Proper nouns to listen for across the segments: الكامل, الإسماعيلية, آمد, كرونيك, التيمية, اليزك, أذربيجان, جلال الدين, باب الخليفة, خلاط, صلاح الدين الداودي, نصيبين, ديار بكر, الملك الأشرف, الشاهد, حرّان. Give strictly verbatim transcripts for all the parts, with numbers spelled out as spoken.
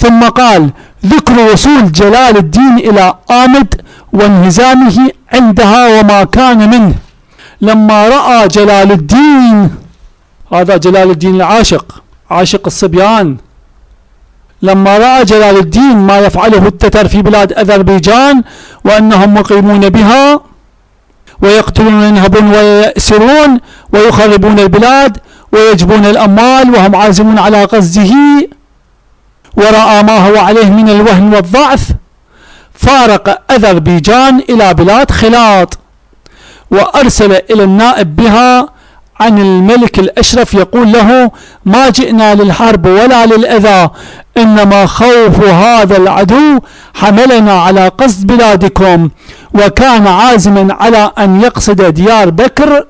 ثم قال: ذكر وصول جلال الدين إلى آمد وانهزامه عندها وما كان منه. لما رأى جلال الدين، هذا جلال الدين العاشق، عاشق الصبيان، لما رأى جلال الدين ما يفعله التتر في بلاد أذربيجان وأنهم مقيمون بها ويقتلون وينهبون ويأسرون ويخربون البلاد ويجبون الأموال وهم عازمون على قصده، ورأى ما هو عليه من الوهن والضعف، فارق أذربيجان إلى بلاد خلاط، وأرسل إلى النائب بها عن الملك الأشرف يقول له: ما جئنا للحرب ولا للأذى، إنما خوف هذا العدو حملنا على قصد بلادكم، وكان عازما على أن يقصد ديار بكر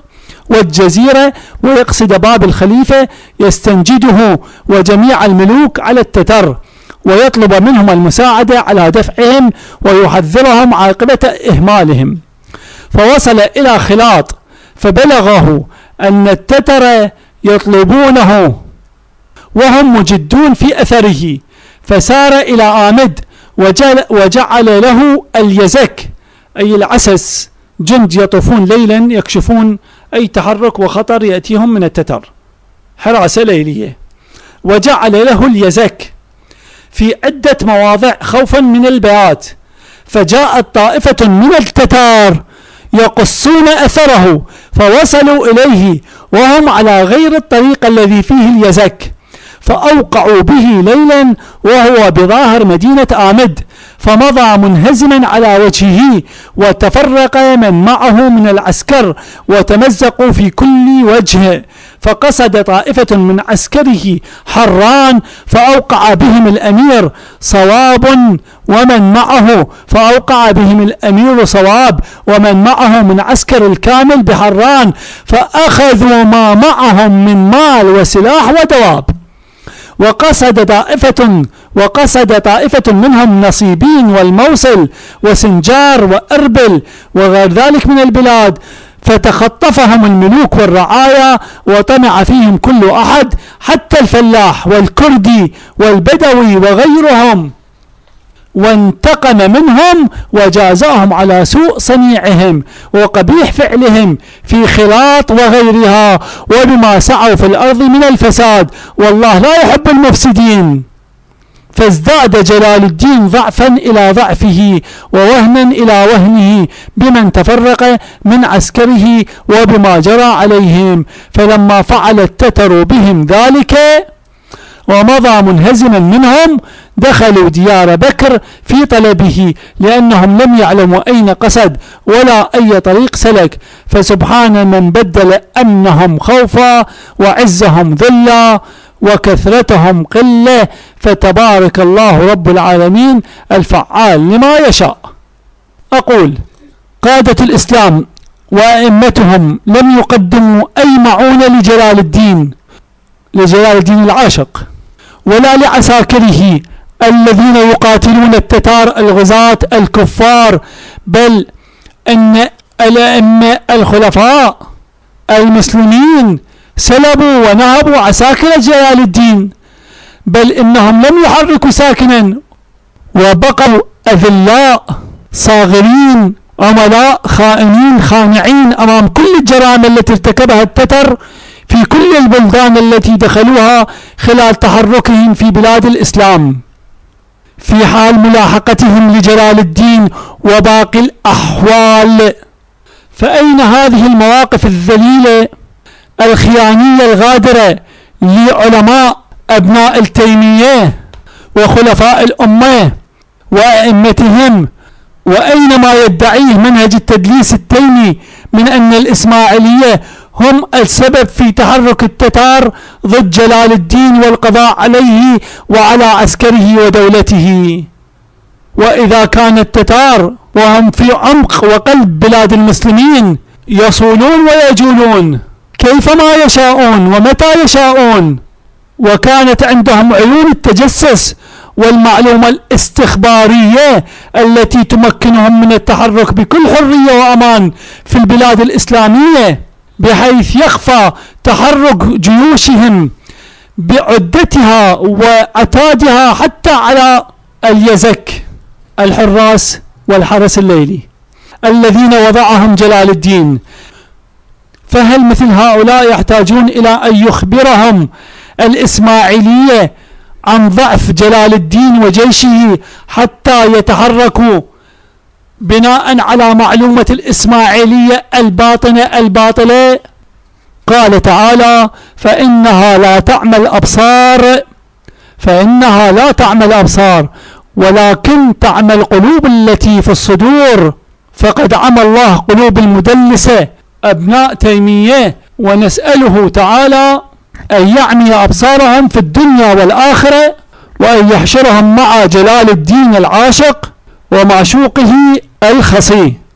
والجزيرة ويقصد باب الخليفة يستنجده وجميع الملوك على التتر، ويطلب منهم المساعدة على دفعهم ويحذرهم عاقبة إهمالهم. فوصل إلى خلاط فبلغه أن التتر يطلبونه وهم مجدون في أثره، فسار إلى آمد وجعل له اليزك أي العسس، جند يطوفون ليلا يكشفون أي تحرك وخطر يأتيهم من التتر، حراسة ليلية، وجعل له اليزك في عدة مواضع خوفا من البيات. فجاءت طائفة من التتار يقصون أثره فوصلوا إليه وهم على غير الطريق الذي فيه اليزك، فأوقعوا به ليلا وهو بظاهر مدينة آمد، فمضى منهزما على وجهه، وتفرق من معه من العسكر وتمزقوا في كل وجه، فقصد طائفة من عسكره حرّان فأوقع بهم الأمير صواب ومن معه، فأوقع بهم الأمير صواب ومن معه من عسكر الكامل بحرّان، فأخذوا ما معهم من مال وسلاح ودواب. وقصد طائفة وقصد طائفة منهم نصيبين والموصل وسنجار وأربل وغير ذلك من البلاد، فتخطفهم الملوك والرعايا وطمع فيهم كل أحد حتى الفلاح والكردي والبدوي وغيرهم، وانتقم منهم وجازاهم على سوء صنيعهم وقبيح فعلهم في خلاط وغيرها وبما سعوا في الأرض من الفساد، والله لا يحب المفسدين. فازداد جلال الدين ضعفا إلى ضعفه ووهنا إلى وهنه بمن تفرق من عسكره وبما جرى عليهم، فلما فعل التتر بهم ذلك ومضى منهزما منهم دخلوا ديار بكر في طلبه، لأنهم لم يعلموا أين قصد ولا أي طريق سلك، فسبحان من بدل أمنهم خوفا وعزهم ذلا وكثرتهم قلة، فتبارك الله رب العالمين الفعال لما يشاء. أقول: قادة الإسلام وأئمتهم لم يقدموا أي معونة لجلال الدين لجلال الدين العاشق ولا لعساكره الذين يقاتلون التتار الغزاة الكفار، بل أن الأئمة الخلفاء المسلمين سلبوا ونهبوا عساكر جلال الدين، بل إنهم لم يحركوا ساكنا وبقوا أذلاء صاغرين عملاء خائنين خانعين أمام كل الجرائم التي ارتكبها التتر في كل البلدان التي دخلوها خلال تحركهم في بلاد الإسلام. في حال ملاحقتهم لجلال الدين وباقي الأحوال، فأين هذه المواقف الذليلة الخيانية الغادرة لعلماء أبناء التيمية وخلفاء الأمة وأئمتهم؟ وأين ما يدعيه منهج التدليس التيمي من أن الإسماعيلية هم السبب في تحرك التتار ضد جلال الدين والقضاء عليه وعلى عسكره ودولته؟ وإذا كان التتار وهم في عمق وقلب بلاد المسلمين يصولون ويجولون كيفما يشاءون ومتى يشاءون، وكانت عندهم عيون التجسس والمعلومة الاستخبارية التي تمكنهم من التحرك بكل حرية وأمان في البلاد الإسلامية، بحيث يخفى تحرك جيوشهم بعدتها وعتادها حتى على اليزك الحراس والحرس الليلي الذين وضعهم جلال الدين. فهل مثل هؤلاء يحتاجون إلى أن يخبرهم الإسماعيلية عن ضعف جلال الدين وجيشه حتى يتحركوا بناء على معلومة الإسماعيلية الباطنة الباطلة؟ قال تعالى: فإنها لا تعمى الأبصار فإنها لا تعمى الأبصار ولكن تعمى القلوب التي في الصدور. فقد عمى الله قلوب المدلسة أبناء تيمية، ونسأله تعالى أن يعمي أبصارهم في الدنيا والآخرة، وأن يحشرهم مع جلال الدين العاشق ومعشوقه الخصي.